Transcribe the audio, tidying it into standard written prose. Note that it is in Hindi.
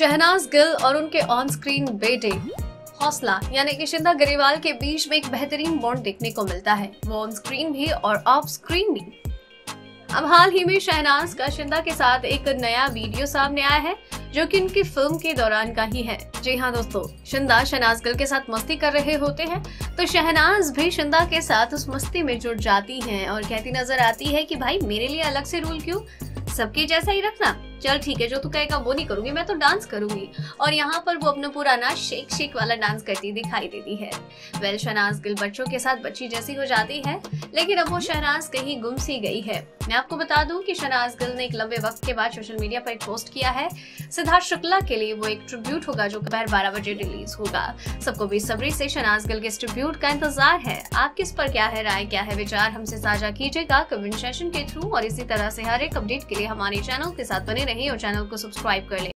शहनाज गिल और उनके ऑन स्क्रीन बेटे हौसला यानी कि शिंदा ग्रेवाल के बीच में एक बेहतरीन बॉन्ड देखने को मिलता है, वो ऑन स्क्रीन भी और ऑफ स्क्रीन भी। अब हाल ही में शहनाज का शिंदा के साथ एक नया वीडियो सामने आया है जो कि उनकी फिल्म के दौरान का ही है। जी हाँ दोस्तों, शिंदा शहनाज गिल के साथ मस्ती कर रहे होते हैं तो शहनाज भी शिंदा के साथ उस मस्ती में जुड़ जाती हैं और कहती नजर आती है कि भाई मेरे लिए अलग से रूल क्यों, सबके जैसा ही रखना, चल ठीक है जो तू कहेगा वो नहीं करूंगी, मैं तो डांस करूंगी। और यहाँ पर वो अपना पुराना शेक शेक वाला डांस करती दिखाई देती है। वेल शहनाज गिल बच्चों के साथ बच्ची जैसी हो जाती है, लेकिन अब वो शहनाज कहीं गुम सी गई है। मैं आपको बता दूं कि शहनाज गिल ने एक लंबे वक्त के बाद सोशल मीडिया पर एक पोस्ट किया है। सिद्धार्थ शुक्ला के लिए वो एक ट्रिब्यूट होगा जो दोपहर 12 बजे रिलीज होगा। सबको बेसब्री से शहनाज गिल के इस ट्रिब्यूट का इंतजार है। आपकी इस पर क्या है राय, क्या है विचार, हमसे साझा कीजिएगा कमेंट सेशन के थ्रू। और इसी तरह से हर एक अपडेट के लिए हमारे चैनल के साथ बने रहिए और चैनल को सब्सक्राइब कर लें।